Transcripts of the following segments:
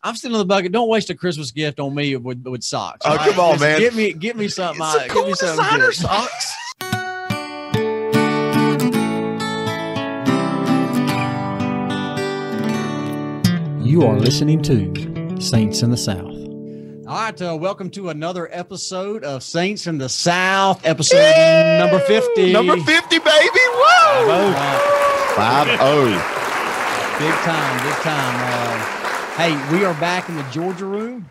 I'm still in the bucket. Don't waste a Christmas gift on me with socks. Oh, right? Come on, man. Get me something. It's cool designer socks. You are listening to Saints in the South. All right, welcome to another episode of Saints in the South, episode number 50. Number 50, baby! Woo! 5-0. Big time, big time. Hey, we are back in the Georgia room.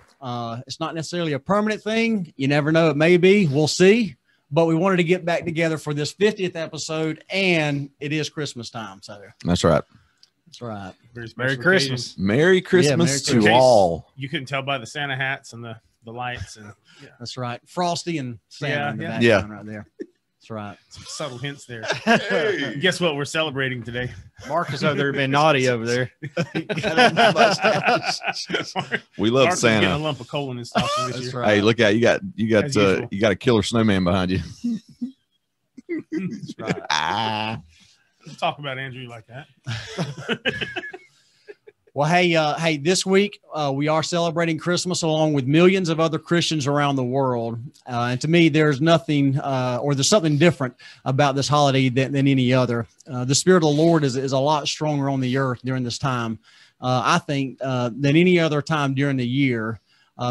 It's not necessarily a permanent thing. You never know. It may be. We'll see. But we wanted to get back together for this 50th episode, and it is Christmas time. So that's right. That's right. Merry Christmas. Merry Christmas to all. You couldn't tell by the Santa hats and the lights. And yeah. That's right. Frosty and Santa in the background right there. That's right. Some subtle hints there. Hey. Guess what we're celebrating today? Mark is over there being naughty over there. We love Mark Santa. A lump of coal in his stocking this year. Right. Hey, look out! You got a killer snowman behind you. That's right. Don't talk about Andrew like that. Well, hey, this week we are celebrating Christmas along with millions of other Christians around the world. And to me, there's something different about this holiday than any other. The Spirit of the Lord is a lot stronger on the earth during this time, I think, than any other time during the year,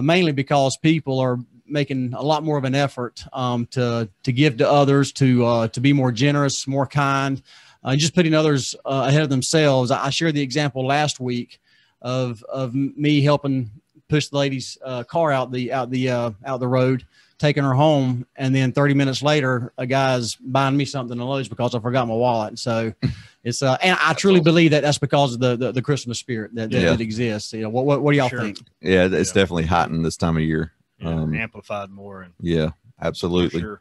mainly because people are making a lot more of an effort to give to others, to be more generous, more kind, and just putting others ahead of themselves. I shared the example last week of me helping push the lady's car out the road, taking her home, and then 30 minutes later, a guy's buying me something to Lowe's because I forgot my wallet. So it's and I truly believe that that's because of the Christmas spirit that exists. You know, what do y'all think? Yeah, it's definitely heightened this time of year. Yeah, amplified more. And yeah, absolutely. Sure.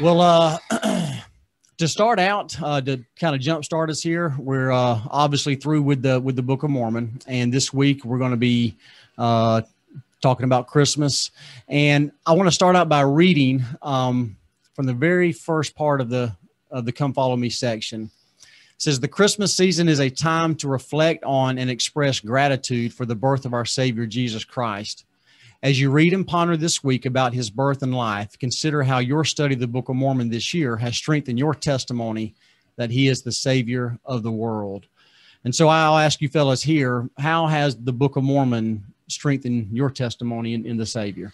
Well, to start out, to kind of jumpstart us here, we're obviously through with the Book of Mormon, and this week we're going to be talking about Christmas. And I want to start out by reading from the very first part of the Come Follow Me section. It says, "The Christmas season is a time to reflect on and express gratitude for the birth of our Savior Jesus Christ. As you read and ponder this week about his birth and life, consider how your study of the Book of Mormon this year has strengthened your testimony that he is the Savior of the world." And so I'll ask you fellas here, how has the Book of Mormon strengthened your testimony in the Savior?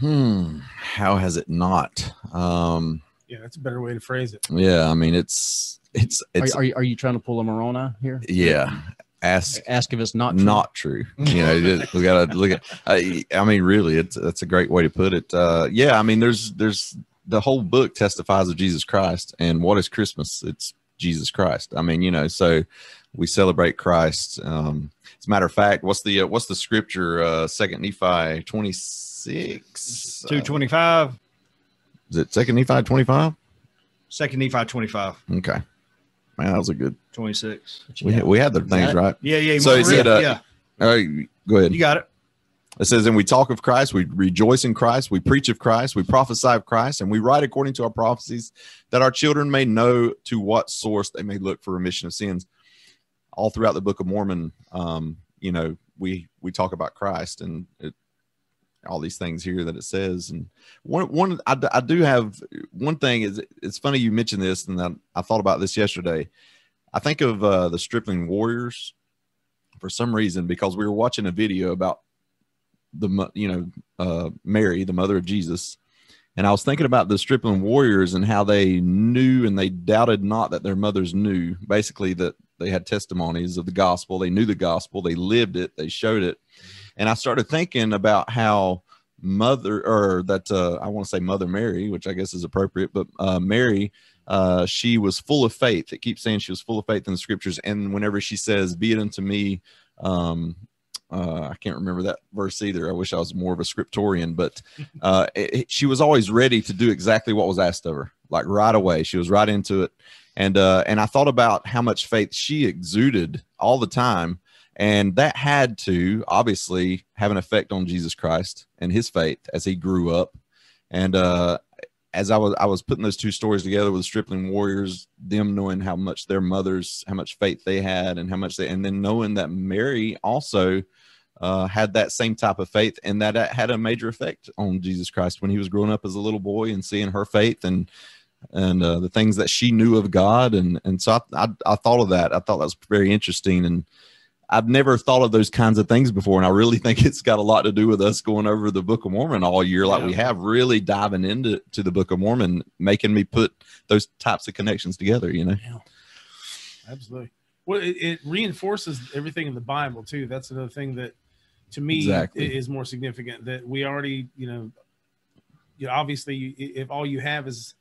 How has it not? Yeah, that's a better way to phrase it. Yeah, I mean, it's are you trying to pull a Moroni here? Yeah. Ask if it's not true. You know, we got to look at. I mean, really, that's a great way to put it. Yeah, I mean, there's the whole book testifies of Jesus Christ, and what is Christmas? It's Jesus Christ. I mean, you know, so we celebrate Christ. As a matter of fact, what's the scripture? 2 Nephi 26 2:25. Is it 2 Nephi 25? 2 Nephi 25. Okay. Man, that was a good 26. We had the things right. Yeah. So he said, all right, go ahead. You got it. It says, "And we talk of Christ, we rejoice in Christ, we preach of Christ, we prophesy of Christ, and we write according to our prophecies that our children may know to what source they may look for remission of sins." All throughout the Book of Mormon, you know, we talk about Christ and all these things here that it says. And I do have one thing. Is it's funny you mentioned this, and I thought about this yesterday. I think of the Stripling Warriors for some reason, because we were watching a video about Mary, the mother of Jesus. And I was thinking about the Stripling Warriors and how they knew and they doubted not that their mothers knew, basically, that they had testimonies of the gospel. They knew the gospel. They lived it. They showed it. And I started thinking about how I want to say Mother Mary, which I guess is appropriate, but Mary, she was full of faith. It keeps saying she was full of faith in the scriptures. And whenever she says, "Be it unto me," I can't remember that verse either. I wish I was more of a scriptorian, but she was always ready to do exactly what was asked of her. Like right away, she was right into it. And I thought about how much faith she exuded all the time. And that had to obviously have an effect on Jesus Christ and his faith as he grew up. And as I was putting those two stories together with the Stripling Warriors, them knowing how much their mothers, how much faith they had, and how much they, and then knowing that Mary also had that same type of faith, and that had a major effect on Jesus Christ when he was growing up as a little boy and seeing her faith and the things that she knew of God. And so I thought of that. I thought that was very interesting. And I've never thought of those kinds of things before. And I really think it's got a lot to do with us going over the Book of Mormon all year. Like we have, really diving into the Book of Mormon, making me put those types of connections together, you know? Yeah. Absolutely. Well, it reinforces everything in the Bible too. That's another thing that to me is more significant, that we already, you know, obviously if all you have is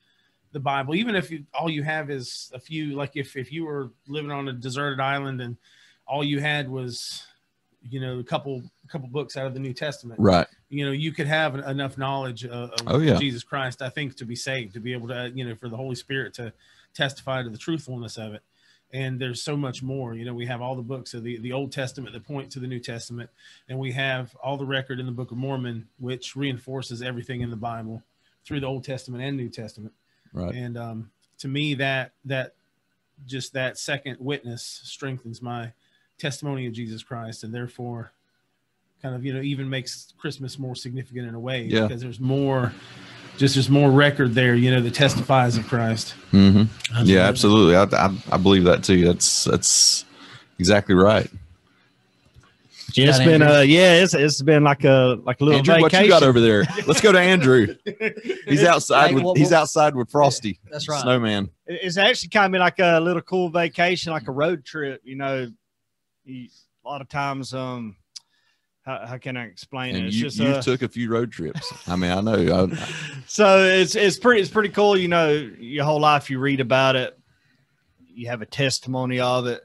the Bible, even if all you have is a few, like if you were living on a deserted island and all you had was, you know, a couple books out of the New Testament. Right. You know, you could have enough knowledge of Jesus Christ, I think, to be saved, to be able to, you know, for the Holy Spirit to testify to the truthfulness of it. And there's so much more. You know, we have all the books of the Old Testament that point to the New Testament, and we have all the record in the Book of Mormon, which reinforces everything in the Bible through the Old Testament and New Testament. Right. And to me, that second witness strengthens my testimony of Jesus Christ, and therefore kind of, you know, even makes Christmas more significant in a way, because there's more record there, you know, that testifies of Christ. Mm-hmm. Yeah, absolutely. I believe that too. That's exactly right. Yeah, it's been it's been like a little Andrew, vacation. What you got over there? Let's go to Andrew. He's outside. He's outside with Frosty. That's right. Snowman. It's actually kind of been like a little cool vacation, like a road trip. You know, a lot of times, how can I explain it? It's you took a few road trips. I mean, I know. So it's pretty cool. You know, your whole life you read about it, you have a testimony of it.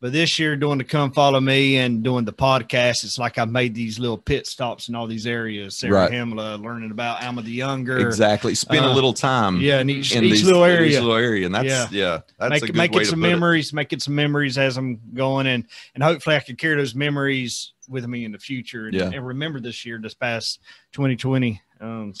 But this year, doing the Come Follow Me and doing the podcast, it's like I made these little pit stops in all these areas. Zarahemla, learning about Alma the Younger. Exactly. Spend a little time. Yeah, in each little area. Each little area. And that's, that's a good way to put memories, it. Making some memories as I'm going. And hopefully I can carry those memories with me in the future and remember this year, this past 2020. Even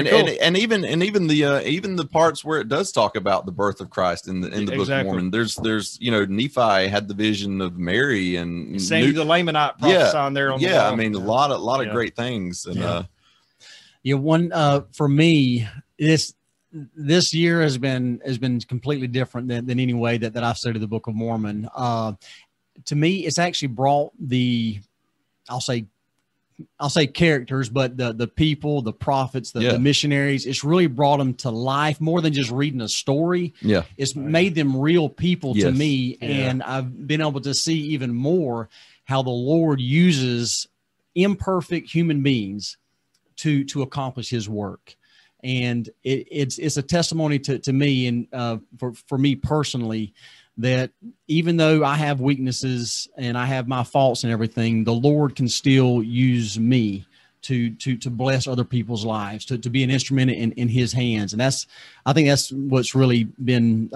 the parts where it does talk about the birth of Christ in the Book of Mormon, there's you know, Nephi had the vision of Mary and Samuel the Lamanite prophets on there. I mean, a lot of great things. And for me, this year has been completely different than any way that I've studied the Book of Mormon. To me, it's actually brought the, I'll say characters, but the people, the prophets, the missionaries, it's really brought them to life more than just reading a story. Yeah. It's made them real people to me. Yeah. And I've been able to see even more how the Lord uses imperfect human beings to accomplish his work. And it's a testimony to me and for me personally, that even though I have weaknesses and I have my faults and everything, the Lord can still use me to bless other people's lives, to be an instrument in his hands. And I think that's what's really been,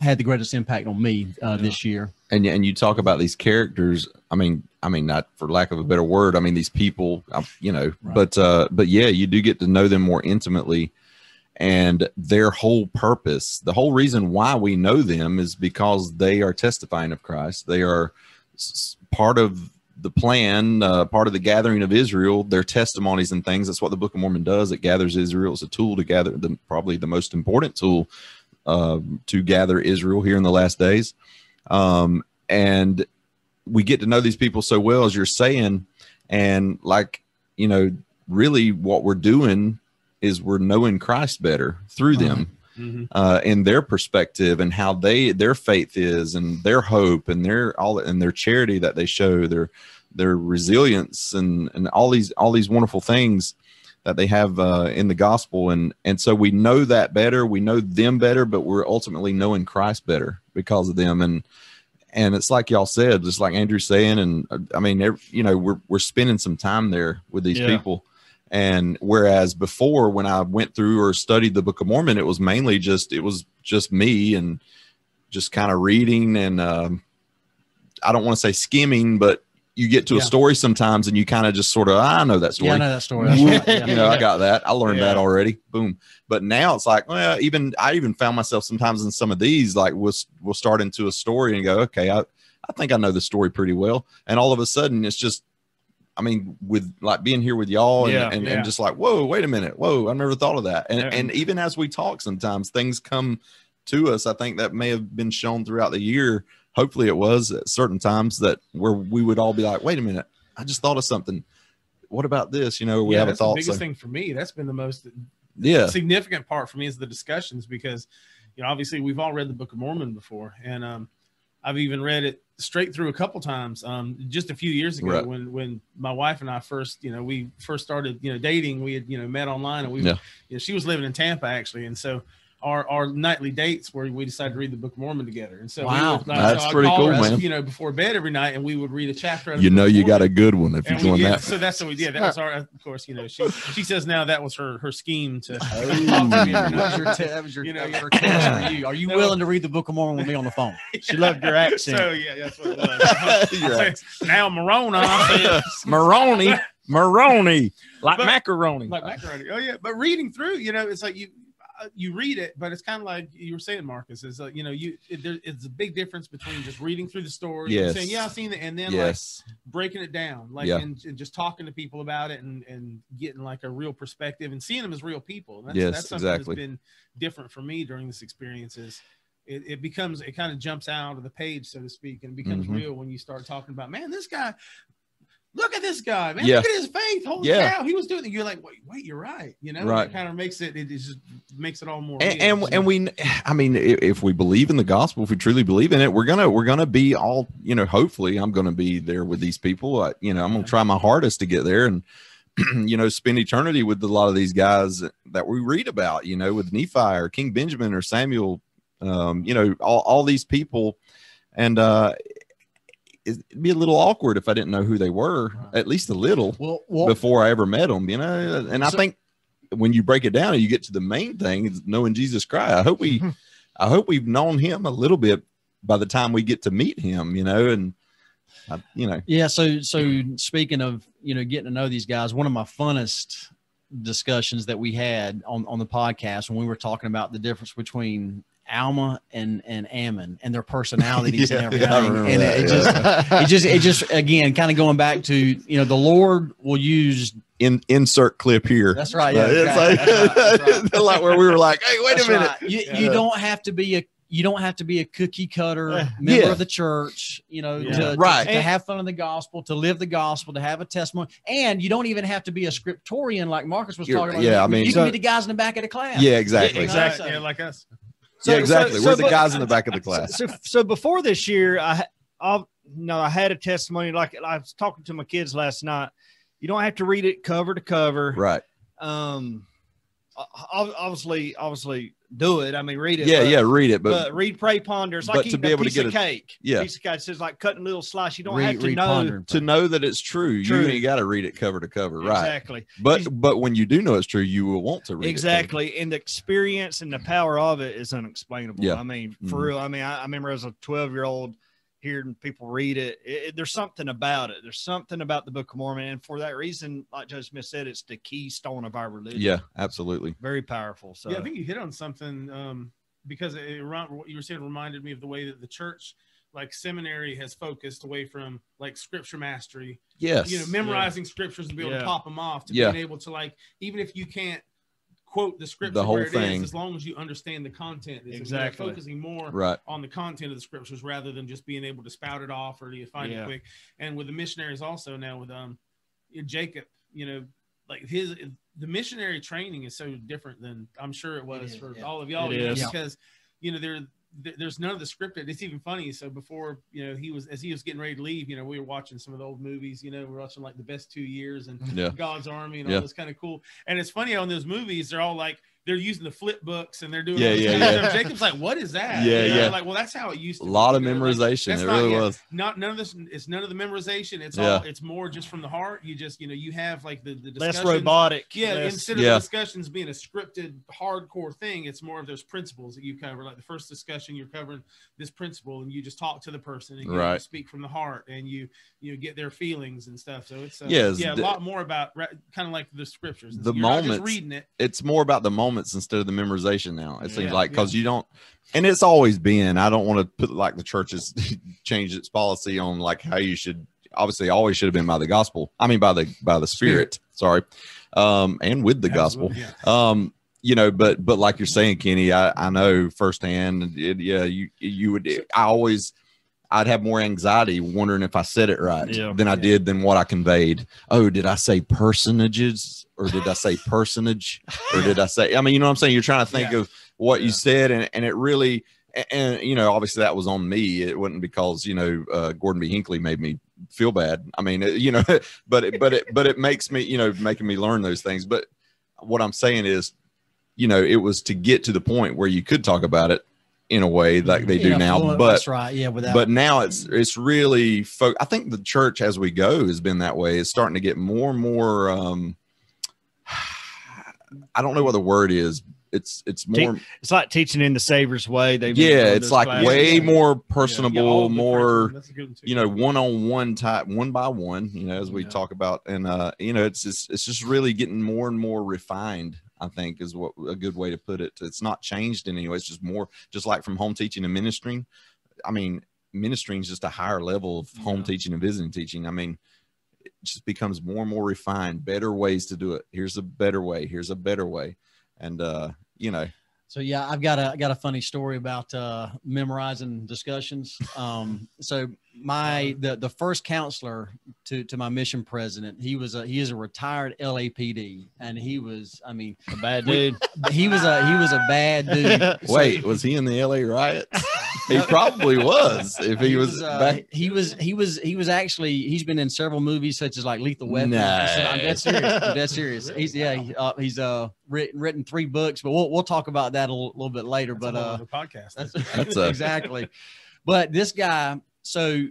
had the greatest impact on me this year. And you talk about these characters. I mean, not for lack of a better word. I mean, these people, you know, right. But yeah, you do get to know them more intimately. And their whole purpose, the whole reason why we know them is because they are testifying of Christ. They are part of the plan, part of the gathering of Israel, their testimonies and things. That's what the Book of Mormon does. It gathers Israel. It's a tool to gather them, probably the most important tool to gather Israel here in the last days. And we get to know these people so well, as you're saying. And like, you know, really what we're doing is we're knowing Christ better through them, in their perspective and how their faith is and their hope and their charity that they show, their resilience and all these wonderful things that they have in the gospel. And so we know that better, we know them better, but we're ultimately knowing Christ better because of them. And it's like y'all said, just like Andrew's saying, and I mean, you know, we're spending some time there with these people. And whereas before, when I went through or studied the Book of Mormon, it was mainly just me and just kind of reading and I don't want to say skimming, but you get to a story sometimes and you kind of just sort of, I know that story. I know that story. You know, I got that. I learned that already. Boom. But now it's like, well, I even found myself sometimes in some of these, like we'll start into a story and go, okay, I think I know the story pretty well. And all of a sudden it's just, I mean, with like being here with y'all and just like, whoa, wait a minute. Whoa. I never thought of that. And even as we talk, sometimes things come to us. I think that may have been shown throughout the year. Hopefully it was at certain times that where we would all be like, wait a minute, I just thought of something. What about this? You know, we have a thought. That's the biggest thing for me. That's been the most significant part for me is the discussions, because, you know, obviously we've all read the Book of Mormon before. And, I've even read it straight through a couple times, just a few years ago when my wife and I first, you know, we first started, you know, dating, we had, you know, met online and we, you know, she was living in Tampa actually. And so our nightly dates where we decided to read the Book of Mormon together. And so, that's pretty cool, man. You know, before bed every night and we would read a chapter. You know, you got a good one if you're doing that. So that's what we did. That was our, of course, you know, she says now that was her scheme to, are you willing to read the Book of Mormon with me on the phone? She loved your accent. So yeah, that's what it was. Now Moroni, like macaroni. Like macaroni. Oh yeah. But reading through, you know, it's like you read it, but it's kind of like you were saying, Marcus, is you know, it's a big difference between just reading through the story and saying, yeah, I've seen it. And then like breaking it down, like, and just talking to people about it and getting like a real perspective and seeing them as real people. And that's something that's been different for me during this experience is it kind of jumps out of the page, so to speak, and becomes real when you start talking about, man, this guy, look at this guy, man. Yeah. Look at his faith. Holy cow, he was doing it. You're like, wait, you're right. You know, it kind of makes it just makes it all more. And I mean, if we believe in the gospel, if we truly believe in it, we're gonna be all, you know. Hopefully, I'm gonna be there with these people. You know, I'm gonna try my hardest to get there and, you know, spend eternity with a lot of these guys that we read about. You know, with Nephi or King Benjamin or Samuel, you know, all these people, and. It'd be a little awkward if I didn't know who they were, at least a little, before I ever met them, you know? And I think when you break it down and you get to the main thing is knowing Jesus Christ. I hope we've known him a little bit by the time we get to meet him, you know? And, you know. Yeah. So speaking of, you know, getting to know these guys, one of my funnest discussions that we had on the podcast when we were talking about the difference between Alma and Ammon and their personalities and everything. And it just again, kind of going back to, you know, the Lord will use insert clip here. That's right. Yeah, that's right. Like where we were like, hey, wait a minute. Right. You don't have to be a cookie cutter member of the church, you know, to have fun in the gospel, to live the gospel, to have a testimony. And you don't even have to be a scriptorian like Marcus was talking about. Yeah, I mean, you can be the guys in the back of the class. Yeah, exactly. Exactly. Yeah, like us. So we're the guys in the back of the class. So before this year, I had a testimony. Like I was talking to my kids last night. You don't have to read it cover to cover, right? Obviously, do it. I mean, read it. Yeah, read it. But read, pray, ponder. It's like eating a piece of cake. Yeah, piece of cake. It's like cutting a little slice. You don't have to know that it's true. You ain't got to read it cover to cover, right? Exactly. But when you do know it's true, you will want to read it. Exactly. And the experience and the power of it is unexplainable. Yeah. I mean, for real. I mean, I remember as a 12-year-old hearing people read it. There's something about it. There's something about the Book of Mormon, and for that reason, like Joseph Smith said, it's the keystone of our religion. Yeah, absolutely. Very powerful. So yeah, I think you hit on something because what you were saying reminded me of the way that the church, like seminary, has focused away from like scripture mastery. Yes, you know, memorizing scriptures and be able to pop them off to being able to, like, even if you can't quote the scripture, the whole thing, as long as you understand the content. Exactly. Focusing more on the content of the scriptures rather than just being able to spout it off or to find it quick. And with the missionaries also now with Jacob, you know, like the missionary training is so different than I'm sure it was for all of y'all, because you know there's none of the scripted. It's even funny. So before, you know, as he was getting ready to leave, you know, we were watching some of the old movies, you know, we were watching like The Best 2 Years and God's Army and all this kind of cool. And it's funny on those movies, they're all like, they're using the flip books and they're doing Jacob's like, what is that? Like, well, that's how it used to be. A lot of memorization. Like, it really was. None of this is none of the memorization. It's all it's more just from the heart. You just, you know, you have like the discussions. Less robotic. Instead of the discussions being a scripted hardcore thing, it's more of those principles that you cover. Like the first discussion, you're covering this principle and you just talk to the person and you speak from the heart and you get their feelings and stuff. So it's a lot more about kind of like the scriptures. The moment reading it. It's more about the moment instead of the memorization now, it seems like, because you don't, and it's always been, I don't want to put like the church has changed its policy on like how you should, obviously always should have been by the gospel, I mean by the spirit, and with the gospel. You know, but like you're saying, Kenny, I know firsthand, I'd have more anxiety wondering if I said it right than I did than what I conveyed. Oh, did I say personages or did I say personage or did I say, I mean, you know what I'm saying? You're trying to think of what you said and it really, and you know, obviously that was on me. It wasn't because, you know, Gordon B. Hinckley made me feel bad. I mean, you know, but it makes me, you know, making me learn those things. But what I'm saying is, you know, it was to get to the point where you could talk about it in a way like they do now, but that's right. But now it's really I think the church as we go has been that way. It's starting to get more and more I don't know what the word is. It's more, it's like teaching in the Savior's way. They it's like classes. Way more personable, more person. You know, one-on-one type, one by one, you know, as we talk about, and you know, it's just really getting more and more refined, I think, is what a good way to put it. It's not changed in any way. It's just more, just like from home teaching and ministering. I mean, ministering is just a higher level of home teaching and visiting teaching. I mean, it just becomes more and more refined, better ways to do it. Here's a better way. Here's a better way. And, you know. So, yeah, I've got a funny story about memorizing discussions. So the first counselor to my mission president, he is a retired LAPD, and he was, I mean, a bad dude. He was a bad dude. Wait, was he in the LA riots? He probably was. If he was back, he was actually. He's been in several movies, such as like Lethal Weapon. Nice. I'm dead serious. He's written 3 books, but we'll talk about that a little bit later. That's but a podcast. That's exactly. But this guy. So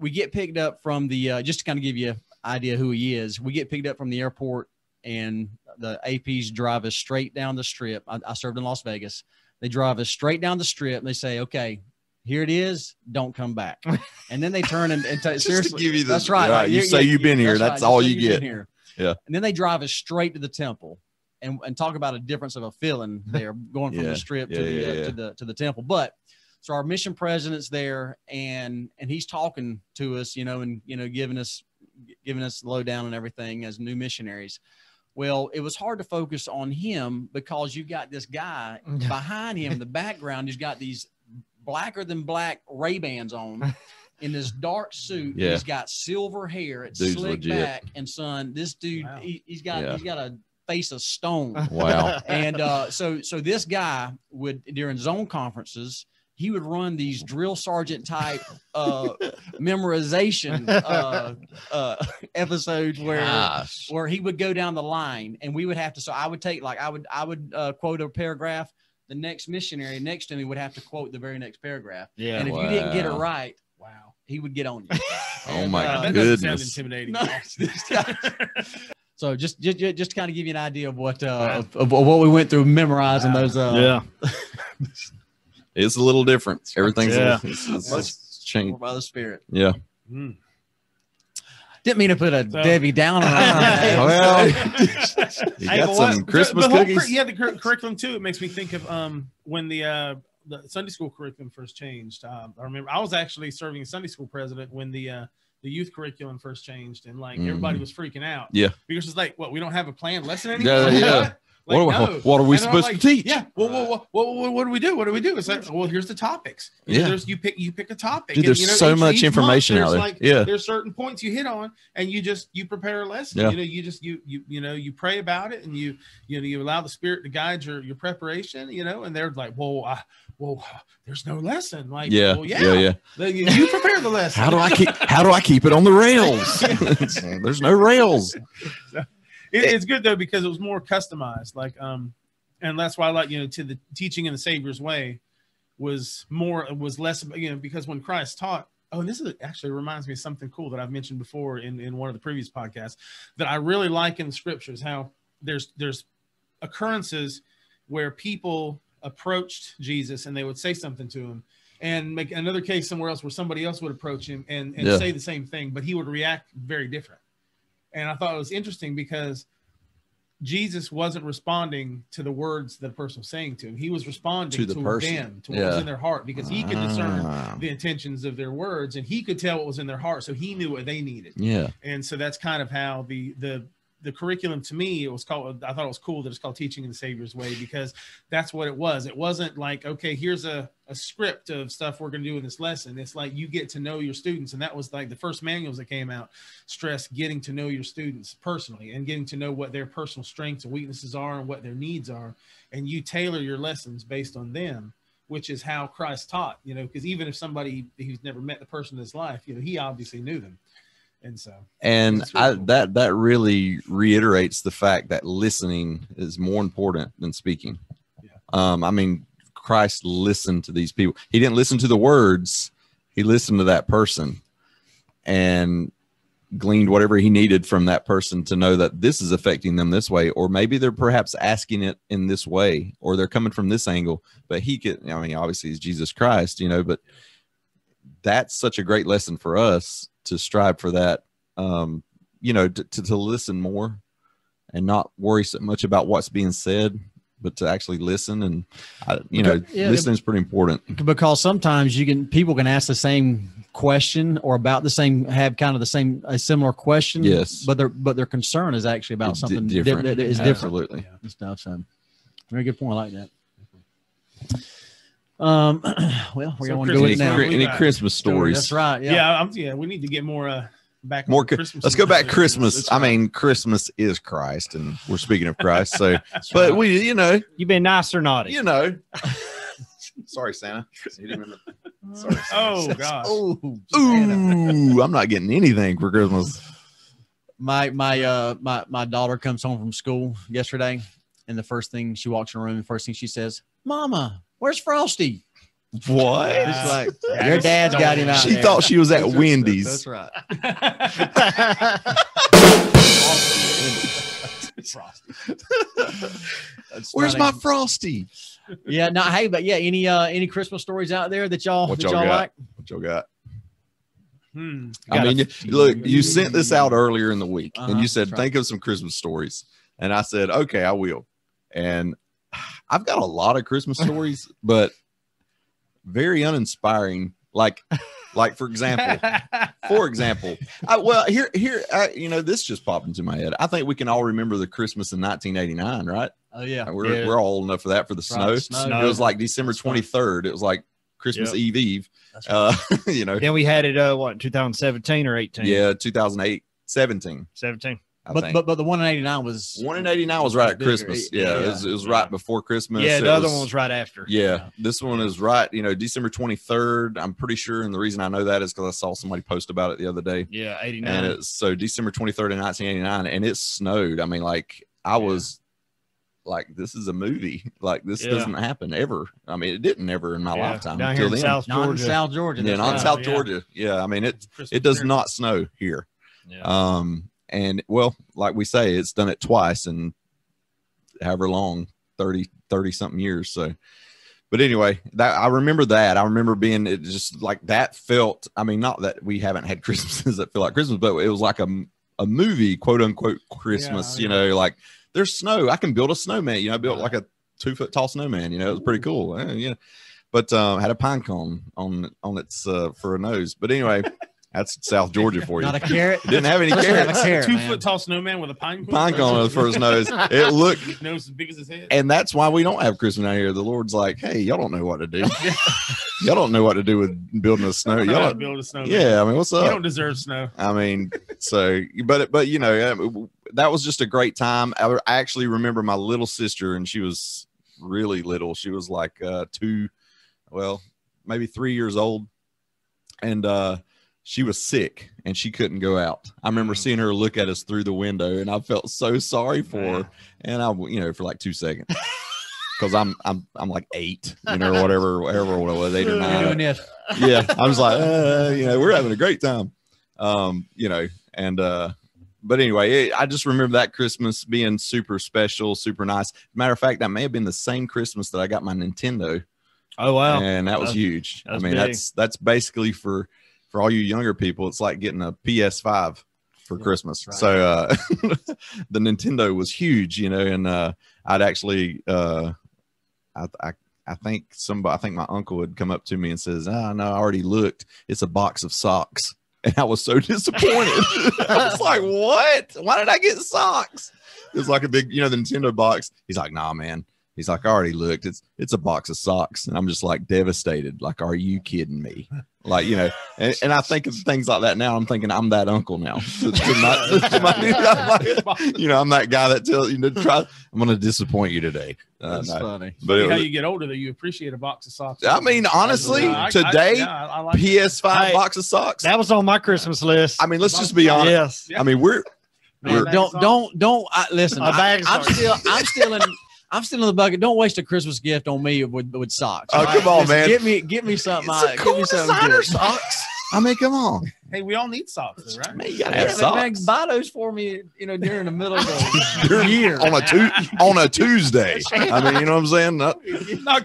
we get picked up from the just to kind of give you an idea who he is. We get picked up from the airport, and the APs drive us straight down the strip. I served in Las Vegas. They drive us straight down the strip, and they say, "Okay, here it is. Don't come back." And then they turn and seriously, give you this, that's right. Yeah, like, you say you've been here. That's all you get. Yeah. And then they drive us straight to the temple, and talk about a difference of a feeling there, going from the strip to the temple. But so our mission president's there, and he's talking to us, you know, and you know, giving us the lowdown and everything as new missionaries. Well, it was hard to focus on him because you've got this guy behind him in the background. He's got these blacker than black Ray-Bans on in this dark suit. Yeah. He's got silver hair. It's dude's slick legit. Back. And son, this dude, wow. he's got a face of stone. Wow. And so this guy would, during zone conferences, he would run these drill sergeant type memorization episodes where he would go down the line, and we would have to. So I would take I would quote a paragraph. The next missionary next to me would have to quote the very next paragraph. Yeah, and if you didn't get it right, he would get on you. Oh my goodness! That doesn't sound intimidating. No. So just to kind of give you an idea of what of what we went through memorizing those. Yeah. It's a little different. Everything's it's changed. More by the spirit. Yeah. Mm. Didn't mean to put a Debbie Downer on that. Well, you got some Christmas cookies. The curriculum too. It makes me think of when the Sunday school curriculum first changed. I remember I was actually serving as Sunday school president when the youth curriculum first changed, and like everybody was freaking out. Yeah. Because it's like, what, we don't have a planned lesson anymore? Yeah. Like, what are we supposed to teach? Yeah. What do we do? It's like, well, here's the topics. Yeah. You pick a topic. Dude, there's so much information out there. There's certain points you hit on, and you prepare a lesson. Yeah. You know, you pray about it, and you allow the Spirit to guide your preparation. You know, and they're like, well, there's no lesson. Like, You prepare the lesson. How do I keep it on the rails? There's no rails. It's good though, because it was more customized. Like And that's why I like, to the teaching in the Savior's way was less, because when Christ taught, oh, this is actually reminds me of something cool that I've mentioned before in one of the previous podcasts that I really like in the scriptures, how there's occurrences where people approached Jesus and they would say something to him, and make another case somewhere else where somebody else would approach him and yeah. say the same thing, but he would react very different. And I thought it was interesting because Jesus wasn't responding to the words that the person was saying to him. He was responding to them, to what was in their heart, because he could discern the intentions of their words, and he could tell what was in their heart. So he knew what they needed. Yeah. And so that's kind of how the curriculum, to me, it was called, I thought it was cool that it's called Teaching in the Savior's Way, because that's what it was. It wasn't like, okay, here's a script of stuff we're going to do in this lesson. It's like you get to know your students. And that was like the first manuals that came out, stressed getting to know your students personally and getting to know what their personal strengths and weaknesses are and what their needs are. And you tailor your lessons based on them, which is how Christ taught, because even if somebody who's never met the person in his life, he obviously knew them. And so, and that really reiterates the fact that listening is more important than speaking. Yeah. I mean, Christ listened to these people. He didn't listen to the words. He listened to that person and gleaned whatever he needed from that person to know that this is affecting them this way, or maybe they're perhaps asking it in this way, or they're coming from this angle, but he could, I mean, obviously he's Jesus Christ, but that's such a great lesson for us to strive for that, to listen more and not worry so much about what's being said, but to actually listen. And, listening is pretty important, because sometimes people can ask the same question or about the same, have kind of the same, a similar question. Yes. But their concern is actually about something different. Absolutely. Different. Absolutely. Yeah. So, very good point. I like that. Well, we're going to do it now. Any Christmas stories? That's right. Yeah. Yeah, we need to get more back. More Christmas. Let's go back Christmas. I mean, Christmas is Christ, and we're speaking of Christ. So, but we, you've been nice or naughty, Sorry, Santa. Sorry, Santa. Oh gosh. Ooh, I'm not getting anything for Christmas. My daughter comes home from school yesterday, and the first thing she walks in the room, the first thing she says, "Mama, where's Frosty?" What? It's like, your dad's got him out. She thought she was at Wendy's. That's right. Frosty. Where's my Frosty? Yeah, no, hey, but yeah, any Christmas stories out there that y'all like? What y'all got? I mean, look, you sent this out earlier in the week, and you said, think of some Christmas stories. And I said, okay, I will. And I've got a lot of Christmas stories, but very uninspiring. Like for example, this just popped into my head. I think we can all remember the Christmas in 1989, right? Oh yeah, we're all old enough for that. For the snow, it was like December 23rd. It was like Christmas Eve. That's right. Then we had it 2017 or 18? Yeah, 2008, 17. But the one in 89 was right at Christmas. Yeah. It was right before Christmas. Yeah, the other one was right after. Yeah. This one is right, December 23rd. I'm pretty sure. And the reason I know that is because I saw somebody post about it the other day. Yeah, 89. And so December 23rd in 1989, and it snowed. I mean, this is a movie. Like, this doesn't happen ever. I mean, it didn't ever in my lifetime. Down here in South Georgia. Not in South Georgia. Yeah, not in South Georgia. Yeah, I mean, it does not snow here. Yeah. And well, like we say, it's done it twice in however long, 30 something years. So, but anyway, I remember being, it just like that felt, I mean, not that we haven't had Christmases that feel like Christmas, but it was like a movie, quote unquote Christmas, like there's snow, I can build a snowman, I built like a 2-foot tall snowman, it was pretty cool. But, had a pine cone on its, for a nose. But anyway, that's South Georgia for you. Not a carrot. Didn't have any carrots. A 2-foot tall snowman with a pine cone for his nose. It looked nose as big as his head. And that's why we don't have Christmas out here. The Lord's like, hey, y'all don't know what to do. Y'all don't know what to do with building a snow. Y'all build a snow. Yeah, I mean, what's up? You don't deserve snow. I mean, so, but that was just a great time. I actually remember my little sister, and she was really little. She was like maybe 3 years old, and she was sick and she couldn't go out. I remember seeing her look at us through the window, and I felt so sorry for her. And I, for like 2 seconds, because I'm like 8, you know, or whatever what it was, 8 or 9. Doing this. Yeah, I was like, you know, we're having a great time, you know, and but anyway, I just remember that Christmas being super special, super nice. Matter of fact, that may have been the same Christmas that I got my Nintendo. Oh wow! And that was huge. I mean, big. that's basically for all you younger people, it's like getting a PS5 for Christmas. Right. So the Nintendo was huge, you know, and I'd actually I think my uncle had come up to me and says, "Oh no, I already looked. It's a box of socks." And I was so disappointed. I was like, what? Why did I get socks? It was like a big, you know, the Nintendo box. He's like, nah, man. He's like, I already looked. It's a box of socks. And I'm just like devastated. Like, are you kidding me? Like, you know, and I think of things like that now. I'm thinking I'm that uncle now. You know, I'm that guy that tells you to try. I'm going to disappoint you today. That's funny. But how you get older, that you appreciate a box of socks. I mean, honestly, today, I like PS5 box of socks. That was on my Christmas list. I mean, let's just be honest. Yes. I mean, listen. I'm still in the bucket. Don't waste a Christmas gift on me with socks. Oh, right? Come on, man. Give me something. Give me some socks. I mean, come on. Hey, we all need socks, right? Man, you gotta have socks. Buy those for me, you know, during the middle of the year on a Tuesday. I mean, you know what I'm saying? Not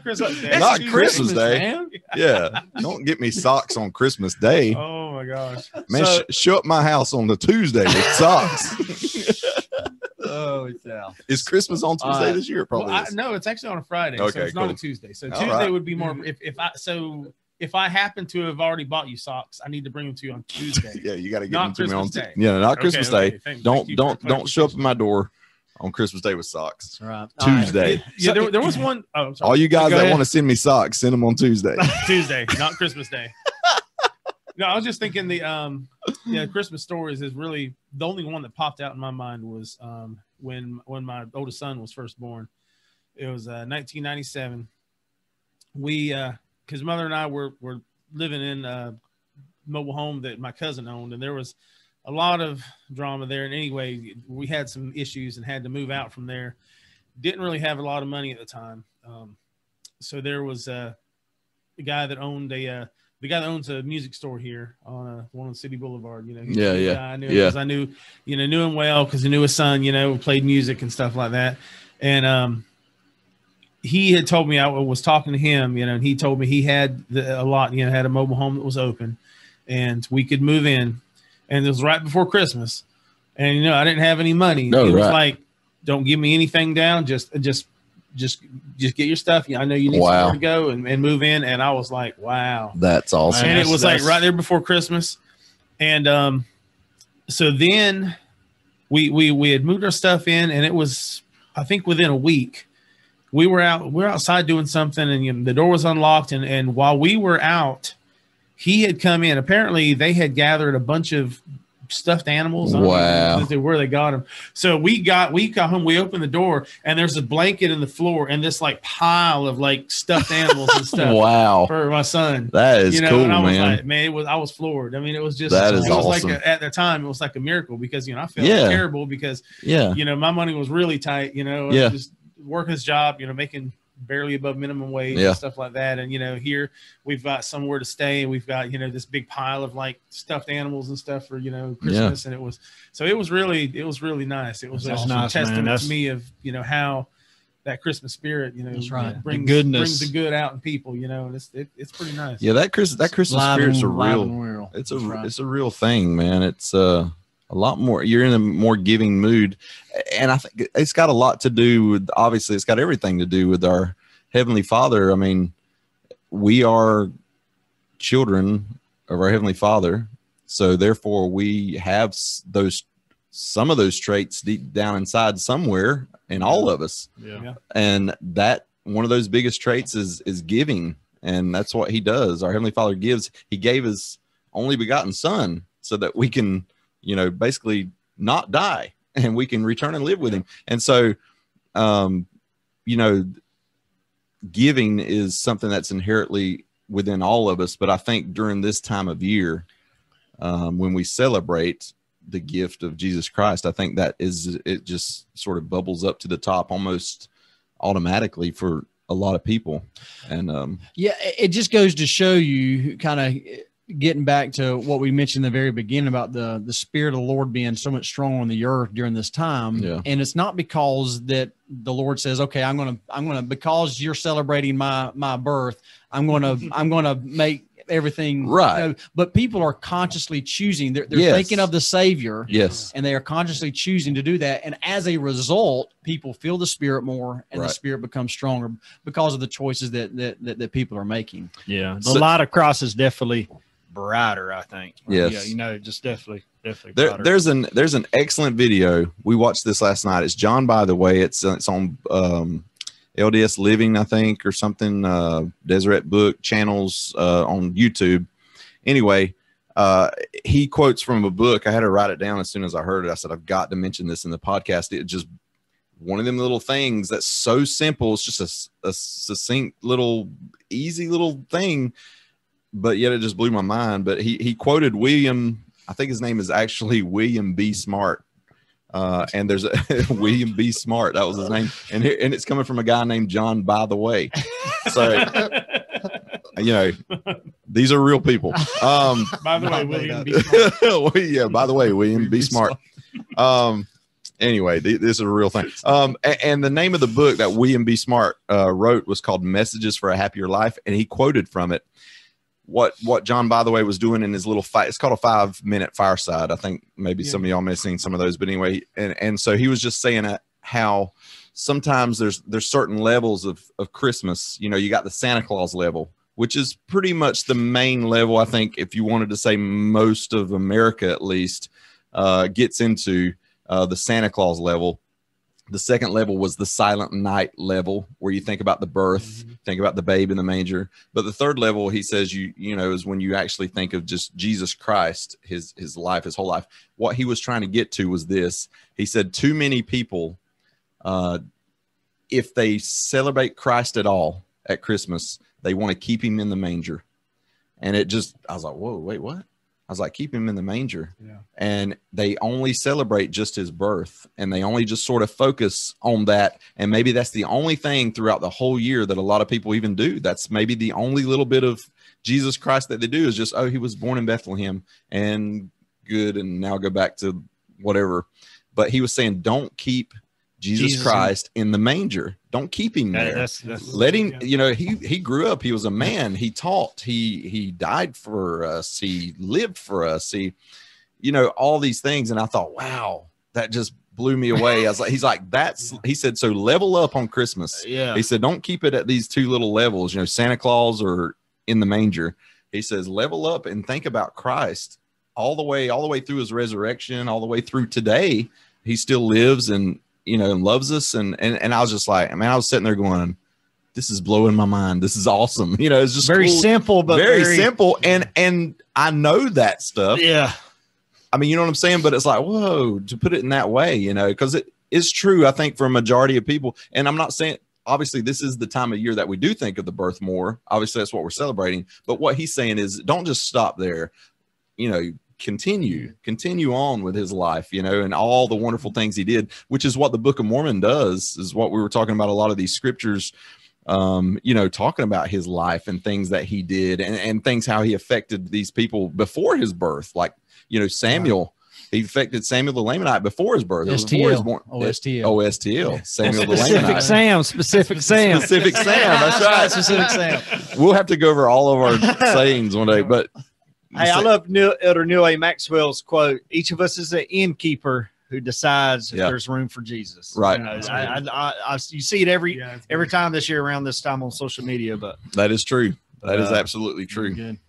Christmas Day. Not Christmas Day. Man. Yeah, don't get me socks on Christmas Day. Oh my gosh, man! So, show up my house on the Tuesday with socks. Oh, yeah. Is Christmas on Tuesday this year? Probably. Well, no, it's actually on a Friday. Okay, so it's not a Tuesday. So Tuesday would be more if I happen to have already bought you socks, I need to bring them to you on Tuesday. Yeah, you got to get them to me on Tuesday. Yeah, not Christmas Day. Okay, don't show up at my door on Christmas Day with socks. Right. Tuesday. Right. Yeah, there was one. Oh, I'm sorry. All you guys that want to send me socks, send them on Tuesday. Tuesday, not Christmas Day. No, I was just thinking the Christmas stories is really the only one that popped out in my mind was when my oldest son was first born. It was 1997. We because mother and I were living in a mobile home that my cousin owned, and there was a lot of drama there. And anyway, we had some issues and had to move out from there. Didn't really have a lot of money at the time, so there was a guy that owned a. The guy that owns a music store here on one on City Boulevard, you know. I knew him because I knew, you know, knew him well because he knew his son, you know, played music and stuff like that. And he had told me I was talking to him, you know, and he told me he had a lot, you know, had a mobile home that was open, and we could move in. And it was right before Christmas, and you know I didn't have any money. No, it was like, don't give me anything down, just get your stuff. I know you need somewhere to go and move in. And I was like, wow, that's awesome. And it was like right there before Christmas. And so then we had moved our stuff in, and it was, I think within a week we were out, we were outside doing something, and you know, the door was unlocked. And while we were out, he had come in. Apparently they had gathered a bunch of stuffed animals. Wow. Where they got them. So we got home, we opened the door, and there's a blanket in the floor and this like pile of like stuffed animals and stuff. Wow. For my son. That is, you know, cool. And I was like, man, I was floored. I mean, it was just, that is awesome. Like at the time it was like a miracle because, you know, I felt terrible because, you know, my money was really tight, you know, I was just working this job, you know, making barely above minimum wage and stuff like that. And, you know, here we've got somewhere to stay, and we've got, you know, this big pile of like stuffed animals and stuff for, you know, Christmas. And it was really nice. It was a testament to me of, you know, how that Christmas spirit, you know, brings the good out in people, you know, and it's pretty nice. Yeah. That Christmas spirit's a real, it's a real thing, man. It's a lot more, you're in a more giving mood. And I think it's got a lot to do with, obviously it's got everything to do with our Heavenly Father. I mean, we are children of our Heavenly Father. So therefore we have some of those traits deep down inside somewhere in all of us. Yeah. And that one of those biggest traits is giving. And that's what He does. Our Heavenly Father gives. He gave His only begotten Son so that we can, you know, basically not die, and we can return and live with Him. And so, you know, giving is something that's inherently within all of us. But I think during this time of year, when we celebrate the gift of Jesus Christ, I think that it just sort of bubbles up to the top almost automatically for a lot of people. And yeah, it just goes to show you, kind of getting back to what we mentioned in the very beginning about the Spirit of the Lord being so much stronger on the earth during this time. Yeah. And it's not because that the Lord says, okay, I'm going to, because you're celebrating my birth, I'm going to make everything right, you know, but people are consciously choosing, they're yes, thinking of the Savior, yes, and they are consciously choosing to do that, and as a result people feel the Spirit more, and right, the Spirit becomes stronger because of the choices that people are making. Yeah, the light of Christ is definitely brighter, I think. Yes, yeah, you know, just definitely brighter. There's an excellent video, we watched this last night, it's John, by the way, it's on LDS Living, I think, or something, Deseret Book channels on YouTube. Anyway, he quotes from a book. I had to write it down as soon as I heard it. I said, I've got to mention this in the podcast. It just one of them little things that's so simple. It's just a succinct little, easy little thing, but yet it just blew my mind. But he quoted William, I think his name is actually William B. Smart. And there's a William B. Smart, that was his name, and it's coming from a guy named John, by the way. So you know, these are real people. By the way, William B. Smart. Yeah, by the way, William B. Smart. Anyway, this is a real thing. And the name of the book that William B. Smart wrote was called "Messages for a Happier Life," and he quoted from it. What John, by the way, was doing in his little fight. It's called a 5-minute fireside. I think maybe some of y'all may have seen some of those, but anyway, and so he was just saying how sometimes there's certain levels of Christmas. You know, you got the Santa Claus level, which is pretty much the main level, I think, if you wanted to say most of America at least gets into the Santa Claus level. The second level was the Silent Night level, where you think about the birth, think about the babe in the manger. But the third level, he says, you know, is when you actually think of just Jesus Christ, his life, his whole life. What he was trying to get to was this. He said, too many people, if they celebrate Christ at all at Christmas, they want to keep him in the manger. And it just, I was like, whoa, wait, what? I was like, keep him in the manger. Yeah. And they only celebrate just his birth, and they only just sort of focus on that. And maybe that's the only thing throughout the whole year that a lot of people even do. That's maybe the only little bit of Jesus Christ that they do is just, oh, he was born in Bethlehem and good. And now go back to whatever. But he was saying, don't keep Jesus Christ in the manger. Don't keep him there. Let him, you know, he grew up. He was a man. He taught. He died for us. He lived for us. He, you know, all these things. And I thought, wow, that just blew me away. I was like, he's like, that's, he said, so level up on Christmas. Yeah. He said, don't keep it at these two little levels, you know, Santa Claus or in the manger. He says, level up and think about Christ all the way through his resurrection, all the way through today. He still lives and, you know, and loves us. And I was just like, man, I was sitting there going, this is blowing my mind. This is awesome. You know, it's just very cool, simple, but very simple. And I know that stuff. Yeah. I mean, you know what I'm saying? But it's like, whoa, to put it in that way, you know, because it is true, I think, for a majority of people. And I'm not saying, obviously, this is the time of year that we do think of the birth more. Obviously, that's what we're celebrating. But what he's saying is, don't just stop there. You know, continue on with his life, you know, and all the wonderful things he did, which is what the Book of Mormon does, is what we were talking about. A lot of these scriptures, you know, talking about his life and things that he did and things, how he affected these people before his birth. Like, you know, Samuel, he affected Samuel the Lamanite before his birth. OSTL. Samuel the Lamanite. Specific Sam. That's right. Specific Sam. We'll have to go over all of our sayings one day, but hey, I love Elder Neil A. Maxwell's quote, each of us is an innkeeper who decides if there's room for Jesus. Right. You know, you see it every time this year around this time on social media. But that is true. That is absolutely true. Good.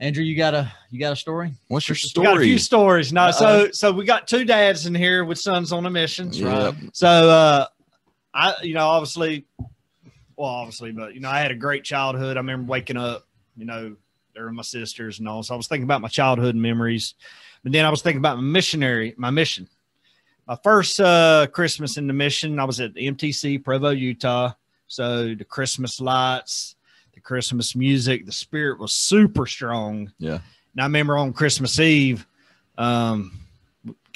Andrew, you got a story? What's your story? We got a few stories. No, so we got two dads in here with sons on a mission. Right. So, I, you know, obviously, but, you know, I had a great childhood. I remember waking up, you know, or my sisters and all. So I was thinking about my childhood memories, but then I was thinking about my mission. My first Christmas in the mission, I was at the MTC, Provo, Utah. So the Christmas lights, the Christmas music, the spirit was super strong. Yeah. And I remember on Christmas Eve, kind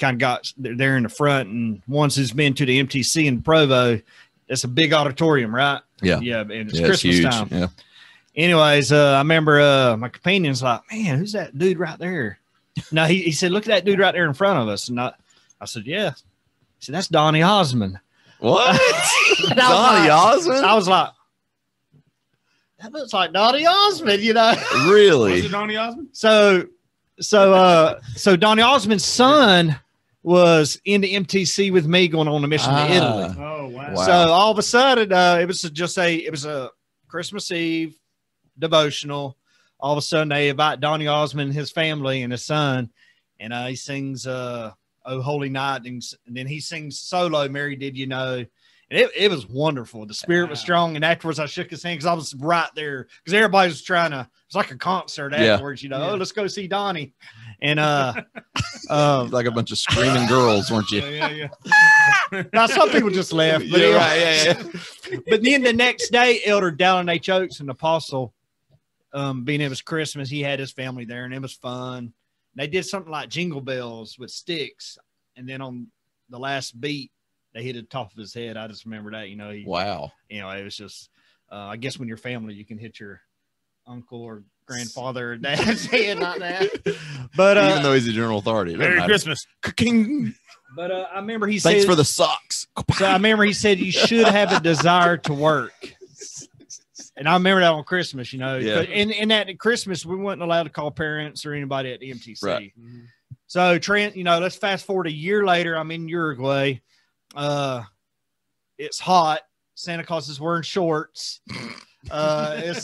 of got there in the front, and once who's been to the MTC in Provo, it's a big auditorium, right? Yeah. Yeah. And it's Christmas time. Yeah. Anyways, I remember my companion's like, man, who's that dude right there? No, he said, look at that dude right there in front of us. And I said, yeah. He said, that's Donny Osmond. What? Donny Osmond? I was like, that looks like Donny Osmond, you know. Really? Was it Donny Osmond? So Donny Osmond's son was in the MTC with me going on a mission to Italy. Oh, wow. So all of a sudden, it was a Christmas Eve devotional. All of a sudden, they invite Donny Osmond and his family and his son, and he sings "Oh Holy Night," and then he sings solo "Mary Did You Know," and it was wonderful. The spirit was strong, and afterwards, I shook his hand because I was right there because everybody was trying to. It's like a concert afterwards, you know. Yeah. Oh, let's go see Donny, and like a bunch of screaming girls, weren't you? Yeah. Now some people just laughed, but But then the next day, Elder Dallin H. Oaks, an apostle. Being it was Christmas, he had his family there, and it was fun. They did something like jingle bells with sticks, and then on the last beat, they hit the top of his head. I just remember that, you know. Wow. You know, it was just, I guess when you're family, you can hit your uncle or grandfather or dad's head like that. But even though he's a general authority, Merry Christmas. But I remember he said, "Thanks for the socks." So I remember he said, "You should have a desire to work." And I remember that on Christmas, you know. Yeah. And at Christmas, we weren't allowed to call parents or anybody at the MTC. Right. Mm-hmm. So, Trent, you know, let's fast forward a year later. I'm in Uruguay. It's hot. Santa Claus is wearing shorts. It's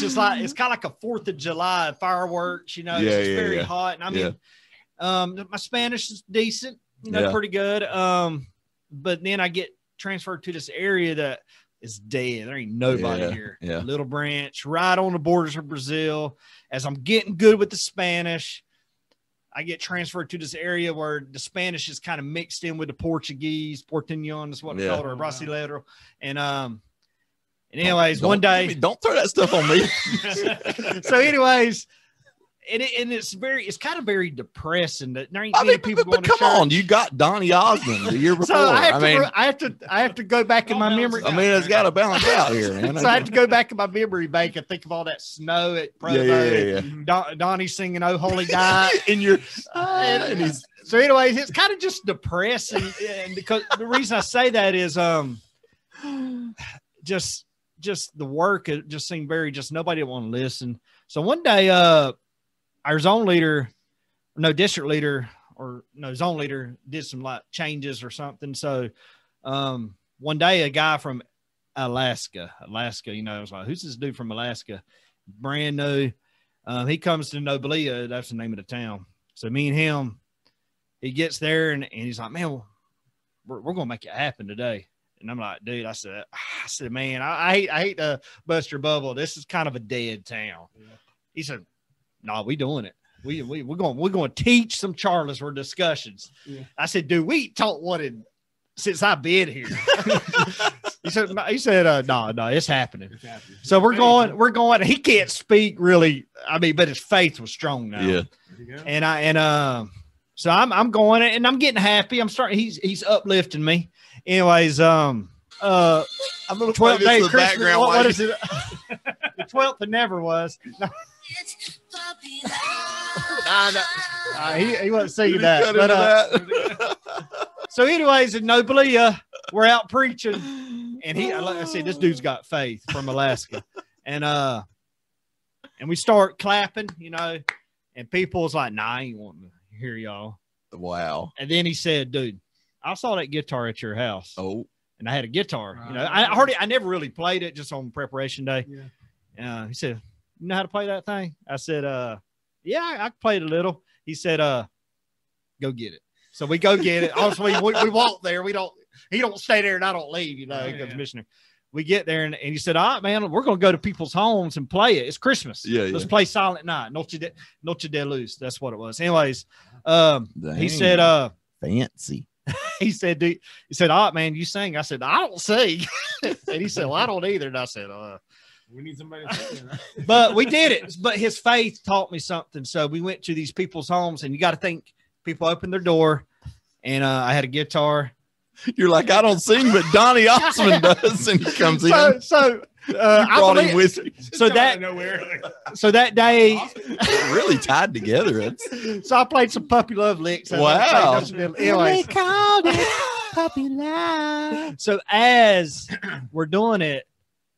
just like, it's kind of like a 4th of July fireworks, you know. Yeah, it's just very hot. And I mean, my Spanish is decent, you know, pretty good. But then I get transferred to this area that – it's dead. There ain't nobody here. Yeah. Little Branch, right on the borders of Brazil. As I'm getting good with the Spanish, I get transferred to this area where the Spanish is kind of mixed in with the Portuguese. Portuñol is what they call it, or Brasileiro. And anyways, one day, don't throw that stuff on me. So, anyways. And it's kind of very depressing that there ain't many people going to church. Come on, you got Donny Osmond the year before. So I have to go back in my memory. I mean, it's got to balance out here, man. So I have to go back in my memory bank and think of all that snow at Provo. Donny singing "Oh Holy Night" in your. So, anyways, it's kind of just depressing, and because the reason I say that is just the work. It just seemed very nobody want to listen. So one day, our zone leader did some like changes or something. So, one day a guy from Alaska, you know, I was like, who's this dude from Alaska? Brand new. He comes to Noblea. That's the name of the town. So me and him, he gets there and he's like, man, we're going to make it happen today. And I'm like, dude, I said, man, I hate to bust your bubble. This is kind of a dead town. Yeah. He said, no, we doing it. We're going to teach some Charles for discussions. Yeah. I said, dude, we taught one since I've been here. He said, no, it's happening. So we're going. He can't speak really. I mean, but his faith was strong now. Yeah. So I'm going and I'm getting happy. I'm starting. He's uplifting me. Anyways, I'm going to 12th day of Christmas. What is it? The 12th it never was. He wasn't singing that. But, so anyways, in Noblea, we're out preaching. And like I said, this dude's got faith from Alaska. And we start clapping, you know, and people's like, nah, I ain't wanting to hear y'all. Wow. And then he said, dude, I saw that guitar at your house. Oh. And I had a guitar. You know, I never really played it, just on preparation day. Yeah. He said, you know how to play that thing? I said, yeah, I played a little. He said, go get it. So we go get it. Honestly, we walk there. He don't stay there and I don't leave, you know, because missionary. We get there and he said, all right, man, we're going to go to people's homes and play it. It's Christmas. Let's play Silent Night. Noche de Luz. That's what it was. Anyways, he said, fancy. He said, dude, he said, all right, man, you sing. I said, I don't sing. And he said, well, I don't either. And I said, we need somebody to sing, right? But we did it. But his faith taught me something. So we went to these people's homes, and you got to think people opened their door, and I had a guitar, You're like, I don't sing, but Donny Osmond does, and he comes in. I believe him with you. So that day, really tied together. So I played some Puppy Love licks. Wow. They called it Puppy Love. So as we're doing it,